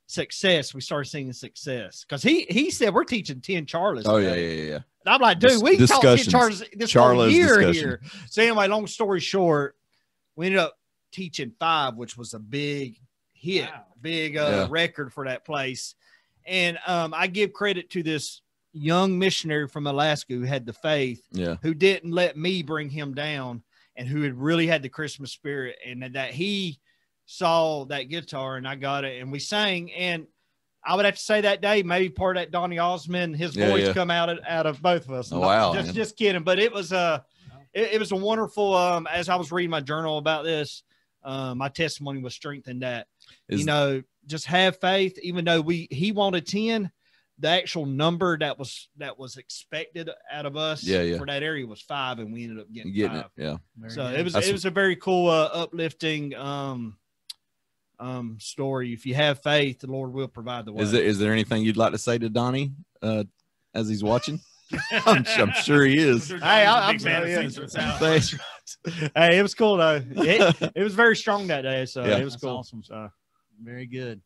Success, we started singing Success, because he said we're teaching 10 Charlas. Oh yeah, yeah, yeah. And I'm like, dude, we taught 10 Charlas this whole year here. So anyway, long story short, we ended up teaching 5, which was a big hit, big record for that place. And I give credit to this young missionary from Alaska who had the faith, who didn't let me bring him down, and who had really had the Christmas spirit, and that he saw that guitar, and I got it, and we sang. And I would have to say that day, maybe part of that Donny Osmond, his voice come out of both of us. Oh, wow, just kidding. But it was a wonderful. As I was reading my journal about this, my testimony was strengthened that just have faith, even though he wanted 10. The actual number that was expected out of us for that area was 5, and we ended up getting 5. It was a very cool, uplifting. Story. If you have faith, the Lord will provide the way. Is there anything you'd like to say to Donny as he's watching? I'm sure he is. Hey, I'm sorry, hey, it was cool though. It was very strong that day, so it was cool. Awesome. So very good.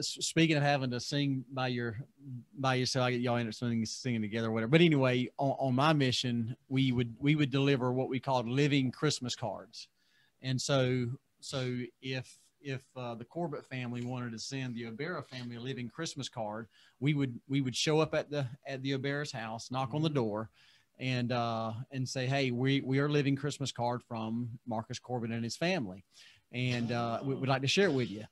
Speaking of having to sing by yourself, I get y'all end up singing together or whatever. But anyway, on my mission, we would deliver what we called living Christmas cards, and so if the Corbett family wanted to send the O'Bara family a living Christmas card, we would show up at the O'Bara's house, knock on the door, and say, hey, we are living Christmas card from Marcus Corbett and his family, and we would like to share it with you.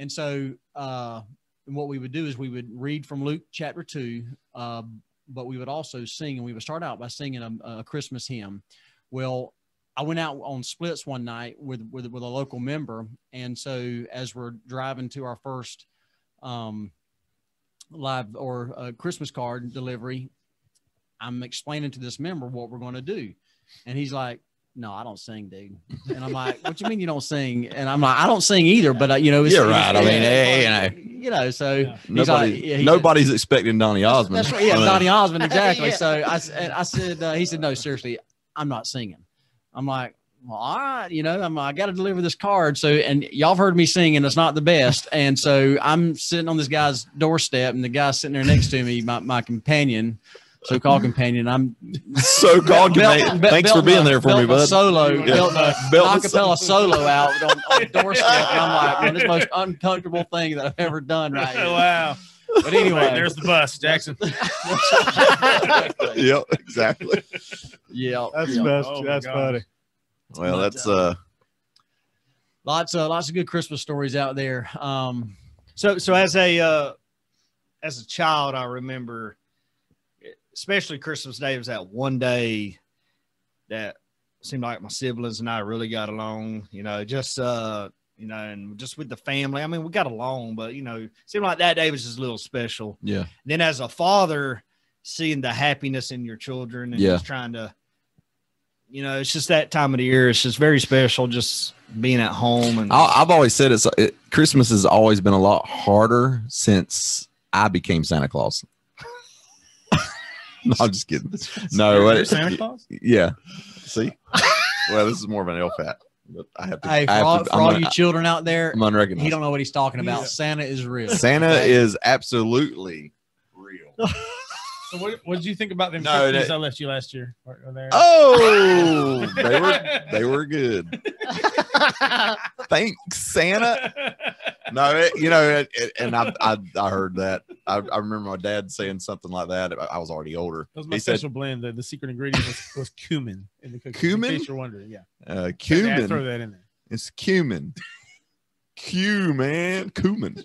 And so what we would do is we would read from Luke chapter 2, but we would also sing, and we would start out by singing a Christmas hymn. Well, I went out on splits one night with a local member, and so as we're driving to our first Christmas card delivery, I'm explaining to this member what we're going to do, and he's like, "No, I don't sing, dude." And I'm like, "What do you mean you don't sing?" And I'm like, "I don't sing either, but it's you're right." I mean, nobody's expecting Donny Osmond. That's right, Donny Osmond, exactly. So I said, he said, "No, seriously, I'm not singing." I'm like, well, all right, I got to deliver this card. So, and y'all have heard me sing, and it's not the best. And so I'm sitting on this guy's doorstep, and the guy sitting there next to me, my companion, so-called companion. I'm so-called companion. Thanks for being there for me, bud. Solo, acapella solo out on the doorstep. And I'm like, man, this most uncomfortable thing that I've ever done right here. Wow. But anyway, there's the bus, Jackson. Yep, exactly. Yeah, that's best. Oh, that's funny. Well, that's lots of good Christmas stories out there. So as a child, I remember, especially Christmas Day, it was that one day that seemed like my siblings and I really got along. And just with the family. I mean, we got along, but it seemed like that day was just a little special. Yeah. And then as a father, seeing the happiness in your children and just trying to, it's just that time of the year. It's just very special, just being at home. And I've always said Christmas has always been a lot harder since I became Santa Claus. No, I'm just kidding. No, what Santa Claus? Yeah. See, well, this is more of an elf hat. But I have to, for all you children out there, he don't know what he's talking about. Yeah. Santa is real. Santa is absolutely real. So what did you think about them cookies I left you last year? Oh, they were good. Thanks, Santa. No, and I heard that. I remember my dad saying something like that. I was already older. That was my special blend. The secret ingredient was cumin in the cookie. Cumin? In case you're wondering, cumin. Throw that in there. It's cumin. Cumin.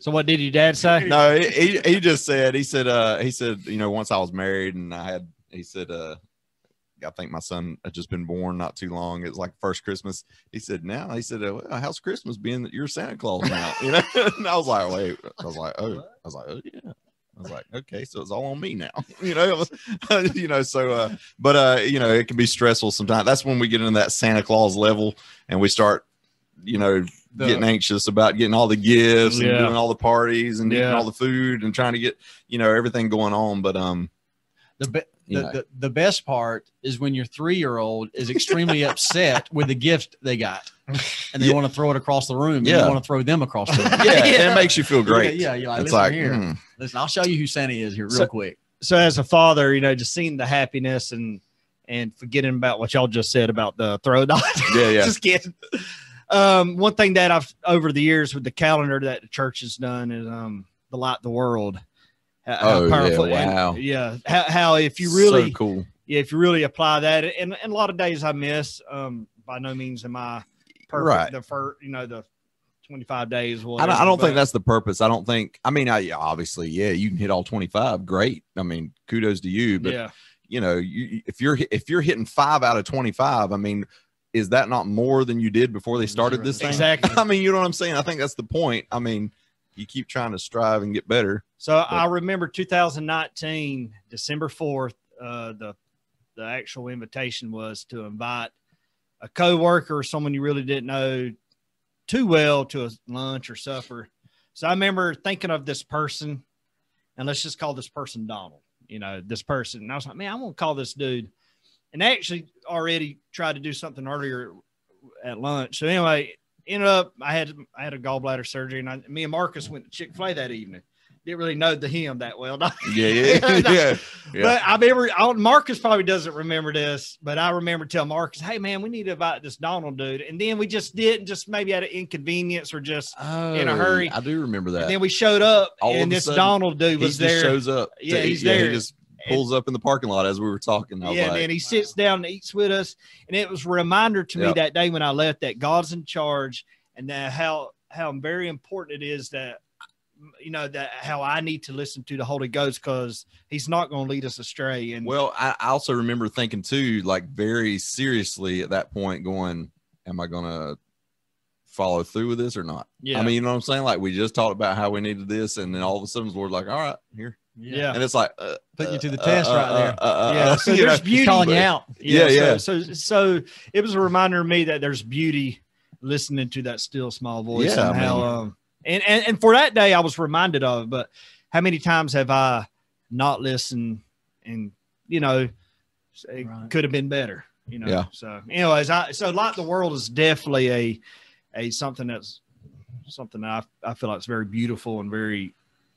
So what did your dad say? No, he just said, once I was married and I think my son had just been born not too long. It was like first Christmas. He said, how's Christmas being that you're Santa Claus now? And I was like, wait. I was like, oh yeah. I was like, okay, so it's all on me now. It can be stressful sometimes. That's when we get into that Santa Claus level and we start you know, getting anxious about getting all the gifts and doing all the parties and eating all the food and trying to get, you know, everything going on. But the best part is when your 3-year-old is extremely upset with the gift they got, and they want to throw it across the room. And you want to throw them across the room. It makes you feel great. You're like, it's like, here. Listen, I'll show you who Santa is here real quick. So as a father, you know, just seeing the happiness and forgetting about what y'all just said about the throw dot. Just kidding. One thing that I've over the years with the calendar that the church has done is the light the world. How powerful. How if you really if you really apply that, and a lot of days I miss. By no means am I perfect. You know, the 25 days. Whatever, I don't think that's the purpose. I don't think. I mean, obviously, you can hit all 25. Great. I mean, kudos to you. But you know, if you're hitting 5 out of 25, I mean, is that not more than you did before they started this thing? Exactly. I mean, you know what I'm saying? I think that's the point. I mean, you keep trying to strive and get better. So I remember 2019, December 4th, the actual invitation was to invite a coworker or someone you really didn't know too well to a lunch or supper. So I remember thinking of this person, and let's just call this person Donald, you know, this person. And I was like, man, I'm going to call this dude. And I actually already tried to do something earlier at lunch. So anyway, ended up I had a gallbladder surgery, and me and Marcus went to Chick-fil-A that evening. Didn't really know him that well. But I remember Marcus probably doesn't remember this, but I remember telling Marcus, "Hey man, we need to invite this Donald dude." And then we just didn't, just maybe out of inconvenience or just in a hurry. I do remember that. And then we showed up, and this Donald dude was there. He just shows up. He's there. He just pulls up in the parking lot as we were talking. And he sits down and eats with us. And it was a reminder to me that day when I left that God's in charge, and that how very important it is that, you know, that how I need to listen to the Holy Ghost, because he's not going to lead us astray. And well, I also remember thinking too, like very seriously at that point going, am I going to follow through with this or not? I mean, you know what I'm saying? Like we just talked about how we needed this. And then all of a sudden the Lord's like, all right, here. And it's like put you to the test right there. So there's beauty calling you out. So it was a reminder to me that there's beauty listening to that still small voice. And for that day I was reminded of, but how many times have I not listened, and you know, it could have been better, you know. So anyways, so Light the World is definitely a something that's something that I feel like it's very beautiful and very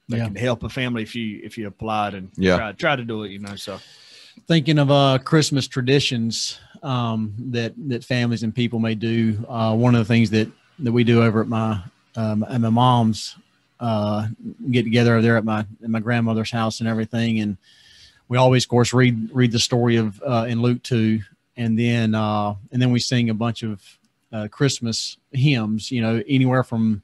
that can help a family if you apply it and try to do it, you know. So thinking of Christmas traditions that families and people may do, one of the things that we do over at my and my mom's get together over there at my grandmother's house and everything, and we always, of course, read the story of in Luke 2, and then we sing a bunch of Christmas hymns, you know, anywhere from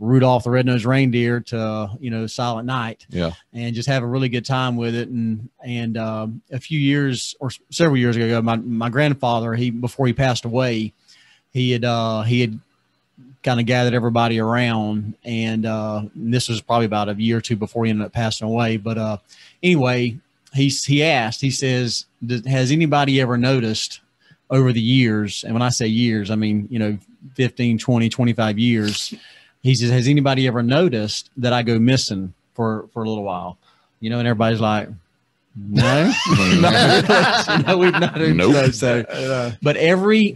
Rudolph the Red-Nosed Reindeer to, you know, Silent Night, and just have a really good time with it. And a few years or several years ago, my grandfather, before he passed away, he had kind of gathered everybody around, and this was probably about a year or two before he ended up passing away. But anyway, he asked, he says, has anybody ever noticed over the years? And when I say years, I mean, you know, 15, 20, 25 years. He says, has anybody ever noticed that I go missing for a little while? You know, and everybody's like, no, no, we've not heard so. But every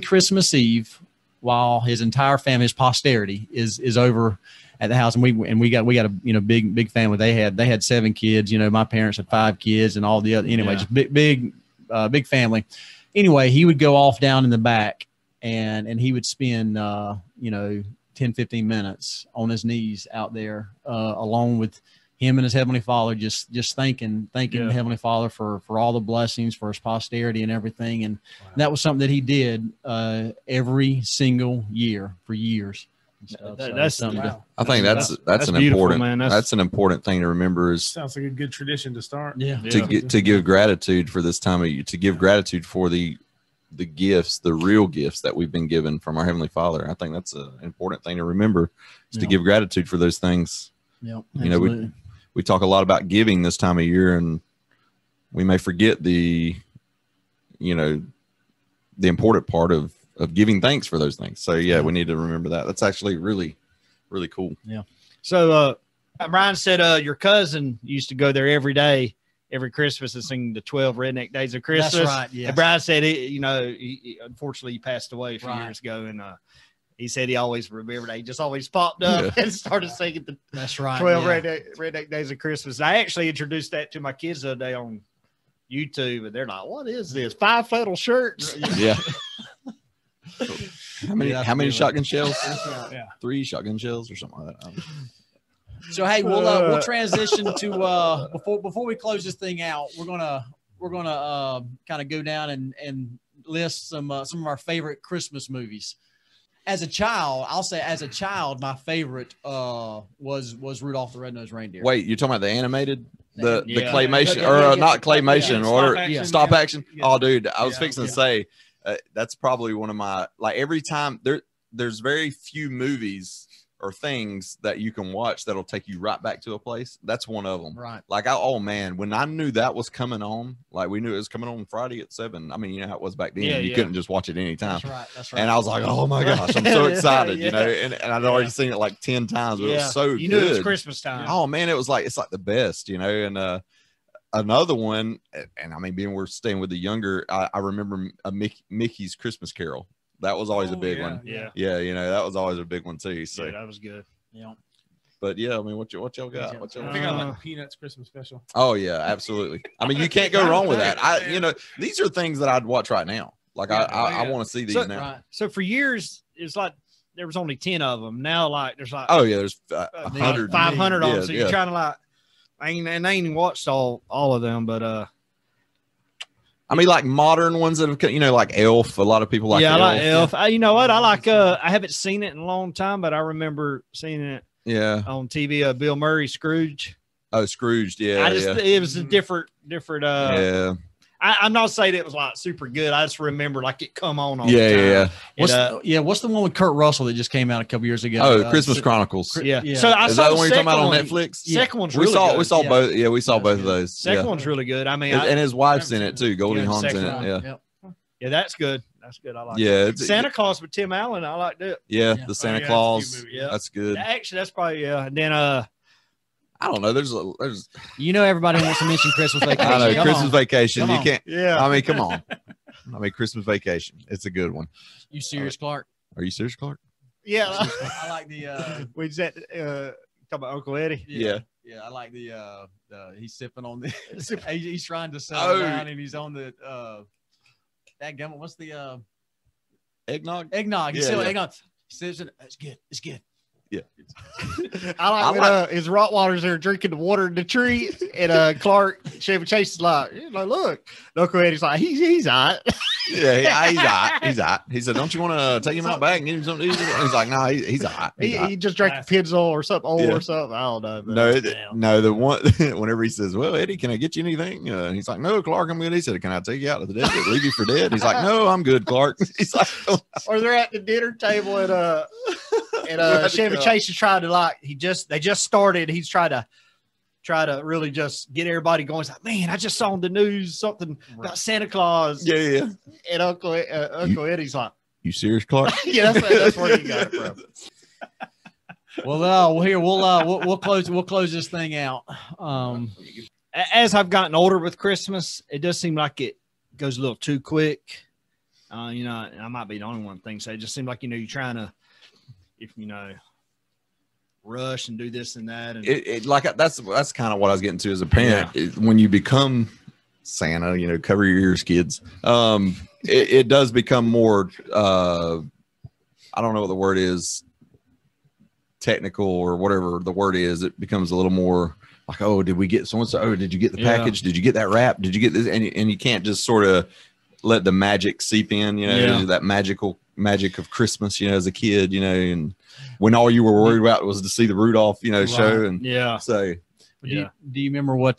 Christmas Eve, while his entire family, his posterity is over at the house, and we got a, you know, big family. They had 7 kids. You know, my parents had 5 kids, and all the other. Anyway, just big family. Anyway, he would go off down in the back, and he would spend 10-15 minutes on his knees out there, along with him and his Heavenly Father, just thanking Heavenly Father for all the blessings, for his posterity and everything. And that was something that he did every single year for years. That's something. I think that's an important, man. That's an important thing to remember. Sounds like a good tradition to start. To give gratitude for this time of year, to give gratitude for the gifts, the real gifts that we've been given from our Heavenly Father. I think that's an important thing to remember, is to give gratitude for those things. You know, we talk a lot about giving this time of year, and we may forget the important part of of giving thanks for those things. So yeah, we need to remember that. That's actually really, really cool. Yeah. So Brian said your cousin used to go there every day, every Christmas, and sing the 12 Redneck Days of Christmas. That's right. Yeah. And Brian said, unfortunately, he passed away a few years ago, and he said he always remembered that. He just always popped up and started singing the 12 Redneck Days of Christmas. And I actually introduced that to my kids the other day on YouTube, and they're like, "What is this? Five flannel shirts?" Yeah. How many shotgun shells? Yeah. 3 shotgun shells or something like that. So hey, we'll transition to before we close this thing out, we're gonna kind of go down and list some of our favorite Christmas movies. As a child, I'll say as a child, my favorite was Rudolph the Red-Nosed Reindeer. Wait, you're talking about the animated? The claymation, or not claymation, or stop action. Yeah. Oh, dude, I was fixing to say that's probably one of my, like, every time there's very few movies or things that you can watch that'll take you right back to a place. That's one of them. Right. Like, oh man, when I knew that was coming on, like, we knew it was coming on Friday at 7. I mean, you know how it was back then. Yeah, you couldn't just watch it anytime. That's right. That's right. And I was like, oh my gosh, I'm so excited, you know? And I'd already seen it like 10 times, but it was so good. You knew it was Christmas time. Oh man, it was like, it's like the best, you know? And another one, and I mean, being we're staying with the younger, I remember Mickey's Christmas Carol. That was always a big one. Yeah. Yeah. You know, that was always a big one too. So yeah, that was good. Yeah. But yeah, I mean, what y'all got? What y'all got? I think I like Peanuts Christmas Special. Oh yeah, absolutely. I mean, you can't go wrong with that. You know, these are things that I'd watch right now. Like I want to see these now. Right. So for years, it's like there was only 10 of them. Now, like there's like, oh yeah, there's 100, 500 of them. So you're trying to, like, I ain't watched all of them, but I mean, like modern ones that have, you know, like Elf. A lot of people like Elf. I like Elf. You know what? I like, I haven't seen it in a long time, but I remember seeing it on TV. Bill Murray, Scrooge. Oh, Scrooge. Yeah. It was a different. I'm not saying it was like super good. I just remember like it come on all the time. Yeah. What's the one with Kurt Russell that just came out a couple years ago? Oh, Christmas Chronicles. Yeah. So I saw the one you're talking about on Netflix. Second one's really good. We saw both. Yeah, we saw both of those. Second one's really good. I mean, and his wife's in it too. Goldie Hawn's in it. Yeah, that's good. That's good. I like it. Santa Claus with Tim Allen. I liked it. Yeah, the Santa Claus. Yeah, that's good. Actually, that's probably And then I don't know. There's you know, everybody wants to mention Christmas Vacation. I know, Christmas Vacation. You can't. Yeah. I mean, come on. I mean, Christmas Vacation. It's a good one. You serious, Clark? Are you serious, Clark? Yeah. I like the. We just talk about Uncle Eddie. Yeah. Yeah, I like the. He's sipping on the. He's trying to settle down, and he's on the. That gum. What's the? Eggnog. Eggnog. He's still eggnog. He says it's good. It's good. Yeah, I like his Rottweilers are drinking the water in the tree, and Clark Chevy Chase is like, look, Uncle Eddie's like, he's all right. Yeah, he's all right. He's all right. He said, don't you want to take him out back and give him something to eat? He's like, no, he's all right. He just drank a Pinsel or something old or something. I don't know. The one whenever he says, well, Eddie, can I get you anything? And he's like, no, Clark, I'm good. He said, can I take you out to the desert, leave you for dead? He's like, no, I'm good, Clark. He's like, oh. Or they're at the dinner table and Chevy Chase is trying to, like, they just started. He's trying to really just get everybody going. He's like, man, I just saw on the news something about Santa Claus. Yeah. And Uncle Eddie's like, you serious, Clark? Yeah, that's where you got it from. Well, we'll close this thing out. As I've gotten older with Christmas, it does seem like it goes a little too quick. You know, and I might be the only one thing. So it just seems like, you know, you're trying to, if you know, rush and do this and that, and that's kind of what I was getting to as a parent. Yeah. When you become Santa, you know, cover your ears, kids. It does become more. I don't know what the word is, technical or whatever the word is. It becomes a little more like, oh, did we get so and so? Oh, did you get the package? Did you get that wrap? Did you get this? And you can't just sort of let the magic seep in. You know, that magic of Christmas, you know, as a kid, you know, and when all you were worried about was to see the Rudolph, you know, show. And so do you remember what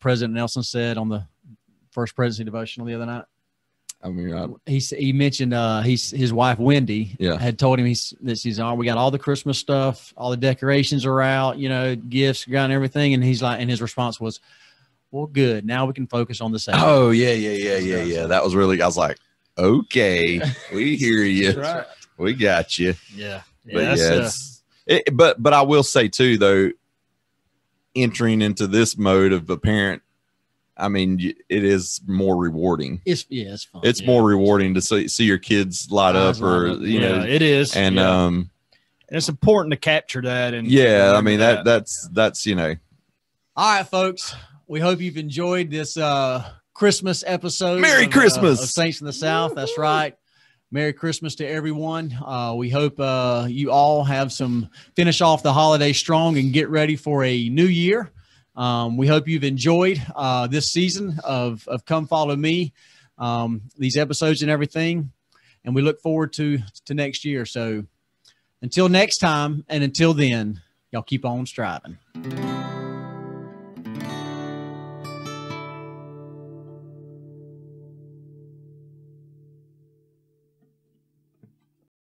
President Nelson said on the First Presidency devotional the other night? I mean, he mentioned his wife Wendy had told him we got all the Christmas stuff, all the decorations are out, you know, gifts, gun, everything, and he's like, and his response was, well, good, now we can focus on the Savior. Oh yeah. That was really, I was like, okay, we hear you. Right. We got you. Yeah. But I will say too, though, entering into this mode of a parent, I mean, it is more rewarding. It's more rewarding to see your kids light up, or you know, it is. And and it's important to capture that. And I mean, that's you know. All right, folks. We hope you've enjoyed this Christmas episode. Merry Christmas of Saints in the South. That's right. Merry Christmas to everyone. We hope you all have finish off the holiday strong and get ready for a new year. We hope you've enjoyed this season of Come Follow Me, these episodes and everything. And we look forward to next year. So until next time, and until then, y'all keep on striving.